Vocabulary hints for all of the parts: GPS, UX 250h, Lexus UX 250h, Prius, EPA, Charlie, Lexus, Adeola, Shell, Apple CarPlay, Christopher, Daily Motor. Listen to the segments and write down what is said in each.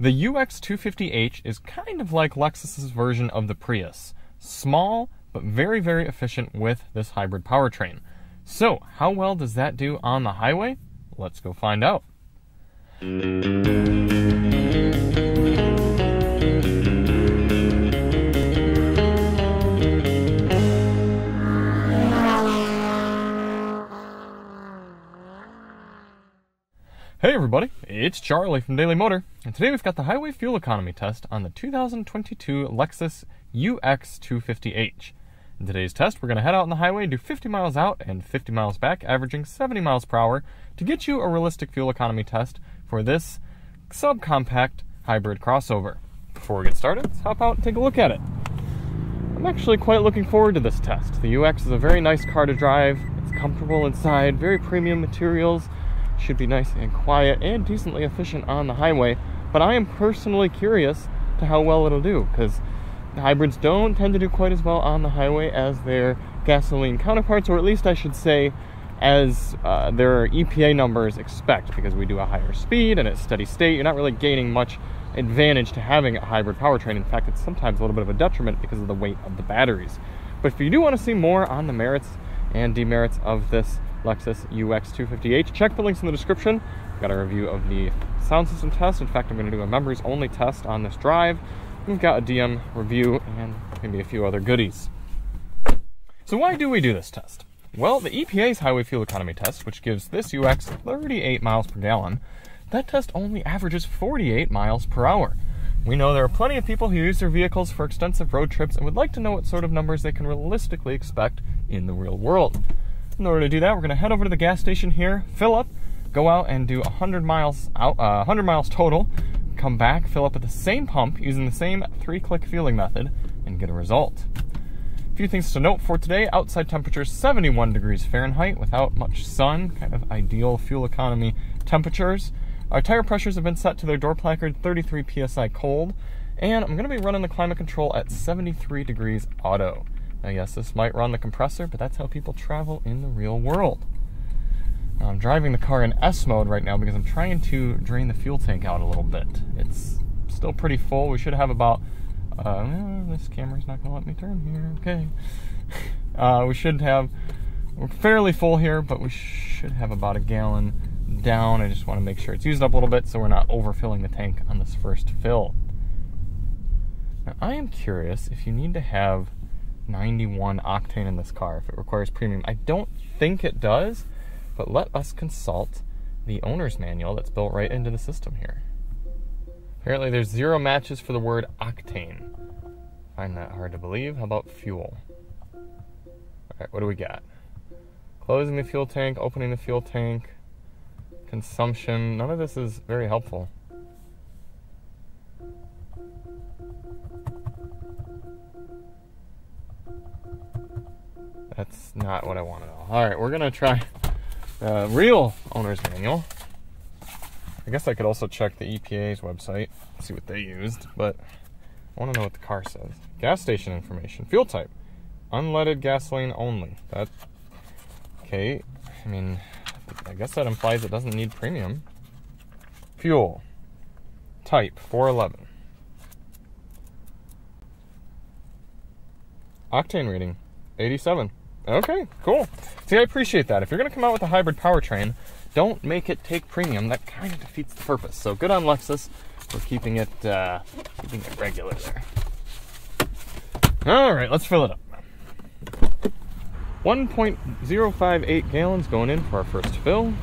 The UX 250h is kind of like Lexus's version of the Prius. Small, but very, very efficient with this hybrid powertrain. So, how well does that do on the highway? Let's go find out. Hey everybody, it's Charlie from Daily Motor, and today we've got the highway fuel economy test on the 2022 Lexus UX 250h. In today's test, we're going to head out on the highway, do 50 miles out and 50 miles back, averaging 70 miles per hour, to get you a realistic fuel economy test for this subcompact hybrid crossover. Before we get started, let's hop out and take a look at it. I'm actually quite looking forward to this test. The UX is a very nice car to drive. It's comfortable inside, very premium materials. Should be nice and quiet and decently efficient on the highway, but I am personally curious to how well it'll do, because the hybrids don't tend to do quite as well on the highway as their gasoline counterparts, or at least I should say as their EPA numbers expect, because we do a higher speed and at steady state you're not really gaining much advantage to having a hybrid powertrain. In fact, it's sometimes a little bit of a detriment because of the weight of the batteries. But if you do want to see more on the merits and demerits of this Lexus UX 250h, check the links in the description. We've got a review of the sound system test. In fact, I'm going to do a memories only test on this drive. We've got a DM review and maybe a few other goodies. So why do we do this test? Well, the EPA's highway fuel economy test, which gives this UX 38 miles per gallon, that test only averages 48 miles per hour. We know there are plenty of people who use their vehicles for extensive road trips and would like to know what sort of numbers they can realistically expect in the real world. In order to do that, we're going to head over to the gas station here, fill up, go out and do 100 miles out, 100 miles total, come back, fill up at the same pump using the same 3-click fueling method, and get a result. A few things to note for today: outside temperature 71 degrees Fahrenheit without much sun, kind of ideal fuel economy temperatures. Our tire pressures have been set to their door placard 33 psi cold, and I'm going to be running the climate control at 73 degrees auto. Now yes, this might run the compressor, but that's how people travel in the real world. Now, I'm driving the car in S mode right now because I'm trying to drain the fuel tank out a little bit. It's still pretty full. We should have about, this camera's not going to let me turn here, okay. We're fairly full here, but we should have about a gallon down. I just want to make sure it's used up a little bit so we're not overfilling the tank on this first fill. Now I am curious if you need to have 91 octane in this car, if it requires premium. I don't think it does, but let us consult the owner's manual that's built right into the system here. Apparently there's 0 matches for the word octane. Find that hard to believe. How about fuel? Alright, what do we got? Closing the fuel tank, opening the fuel tank, consumption. None of this is very helpful. That's not what I want at all. Alright, we're going to try the real owner's manual. I guess I could also check the EPA's website, see what they used, but I want to know what the car says. Gas station information. Fuel type. Unleaded gasoline only. That, okay, I mean, I guess that implies it doesn't need premium. Fuel. Type, 411. Octane rating, 87. Okay, cool. See, I appreciate that. If you're going to come out with a hybrid powertrain, don't make it take premium. That kind of defeats the purpose. So good on Lexus for keeping it regular there. All right, let's fill it up. 1.058 gallons going in for our first fill.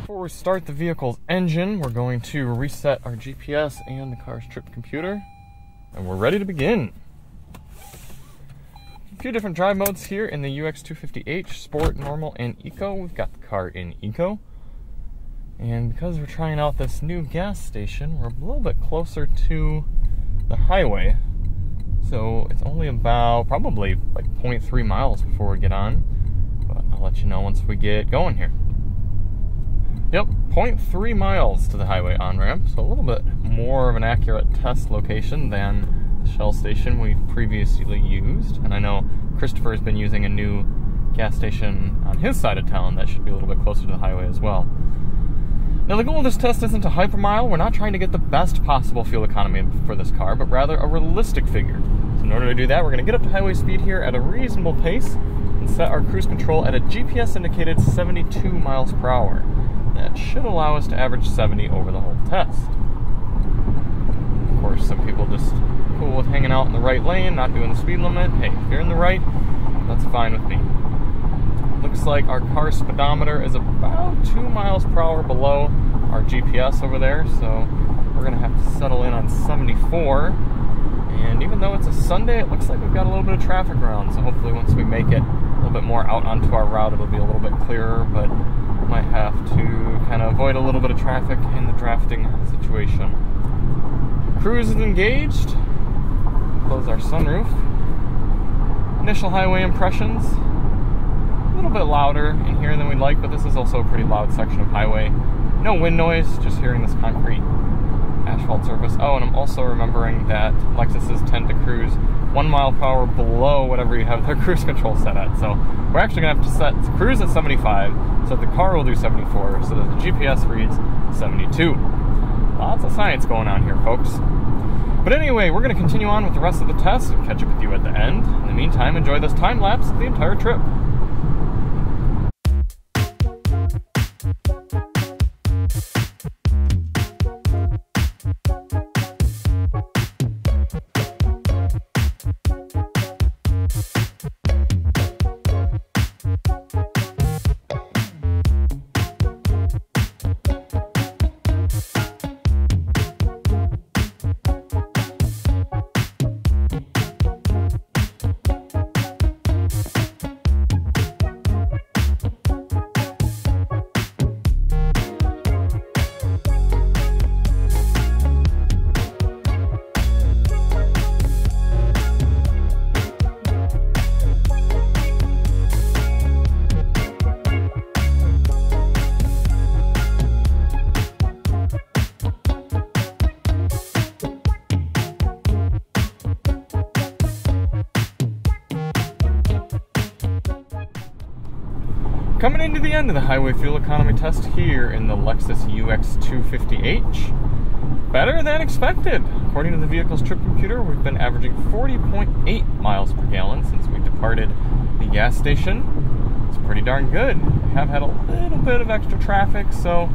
Before we start the vehicle's engine, we're going to reset our GPS and the car's trip computer, and we're ready to begin. A few different drive modes here in the UX 250h, Sport, Normal, and Eco. We've got the car in Eco. And because we're trying out this new gas station, we're a little bit closer to the highway. So it's only about probably like 0.3 miles before we get on. But I'll let you know once we get going here. Yep, 0.3 miles to the highway on-ramp. So a little bit more of an accurate test location than Shell station we've previously used, and I know Christopher has been using a new gas station on his side of town that should be a little bit closer to the highway as well. Now, the goal of this test isn't a hypermile. We're not trying to get the best possible fuel economy for this car, but rather a realistic figure. So in order to do that, we're going to get up to highway speed here at a reasonable pace and set our cruise control at a GPS-indicated 72 miles per hour. That should allow us to average 70 over the whole test. Of course, some people just cool with hanging out in the right lane, not doing the speed limit. Hey, if you're in the right, that's fine with me. Looks like our car speedometer is about 2 miles per hour below our GPS over there, so we're gonna have to settle in on 74. And even though it's a Sunday, it looks like we've got a little bit of traffic around, so hopefully once we make it a little bit more out onto our route, it'll be a little bit clearer, but might have to kind of avoid a little bit of traffic in the drafting situation. Cruise is engaged. Close our sunroof. Initial highway impressions. A little bit louder in here than we'd like, but this is also a pretty loud section of highway. No wind noise, just hearing this concrete asphalt surface. Oh, and I'm also remembering that Lexuses tend to cruise 1 mile per hour below whatever you have their cruise control set at. So we're actually going to have to set cruise at 75 so that the car will do 74 so that the GPS reads 72. Lots of science going on here, folks. But anyway, we're going to continue on with the rest of the test and catch up with you at the end. In the meantime, enjoy this time lapse of the entire trip. Coming into the end of the highway fuel economy test here in the Lexus UX 250h. Better than expected. According to the vehicle's trip computer, we've been averaging 40.8 miles per gallon since we departed the gas station. It's pretty darn good. We have had a little bit of extra traffic, so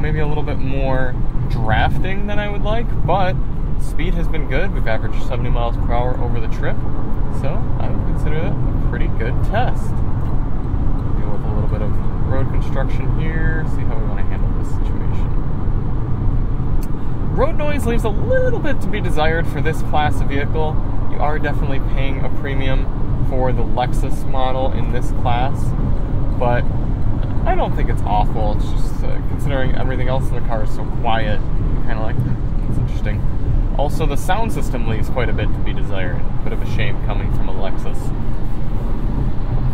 maybe a little bit more drafting than I would like, but speed has been good. We've averaged 70 miles per hour over the trip, so I would consider that a pretty good test. Bit of road construction here, see how we want to handle this situation. Road noise leaves a little bit to be desired for this class of vehicle. You are definitely paying a premium for the Lexus model in this class, but I don't think it's awful. It's just considering everything else in the car is so quiet, you're kind of like, that's interesting. Also, the sound system leaves quite a bit to be desired. Bit of a shame coming from a Lexus.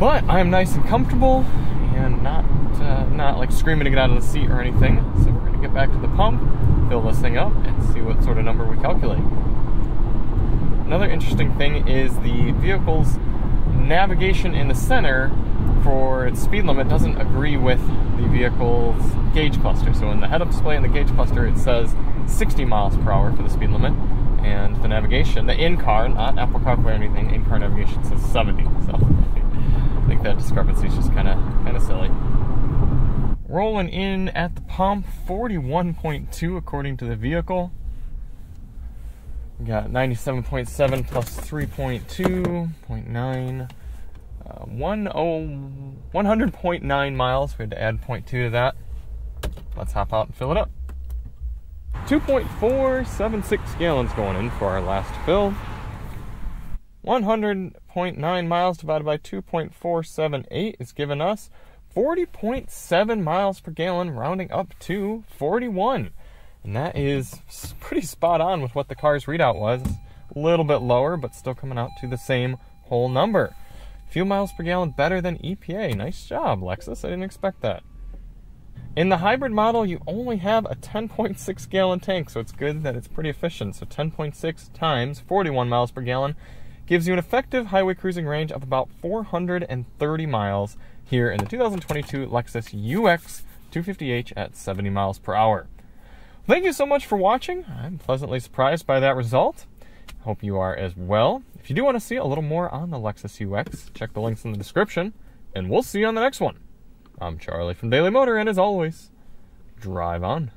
But I am nice and comfortable, and not like screaming to get out of the seat or anything. So we're gonna get back to the pump, fill this thing up, and see what sort of number we calculate. Another interesting thing is the vehicle's navigation in the center for its speed limit doesn't agree with the vehicle's gauge cluster. So in the head-up display in the gauge cluster, it says 60 miles per hour for the speed limit, and the navigation, the in-car, not Apple CarPlay or anything, in-car navigation says 70. So I think that discrepancy is just kind of silly. Rolling in at the pump, 41.2 according to the vehicle. We got 97.7 plus 3.2, 0.9, 100.9 miles. We had to add 0.2 to that. Let's hop out and fill it up. 2.476 gallons going in for our last fill. 100.9 miles divided by 2.478 is giving us 40.7 miles per gallon, rounding up to 41. And that is pretty spot on with what the car's readout was. A little bit lower, but still coming out to the same whole number. A few miles per gallon better than EPA. Nice job, Lexus. I didn't expect that. In the hybrid model, you only have a 10.6 gallon tank, so it's good that it's pretty efficient. So 10.6 times 41 miles per gallon gives you an effective highway cruising range of about 430 miles here in the 2022 Lexus UX 250h at 70 miles per hour. Thank you so much for watching. I'm pleasantly surprised by that result. Hope you are as well. If you do want to see a little more on the Lexus UX, check the links in the description, and we'll see you on the next one. I'm Charlie from Daily Motor, and as always, drive on.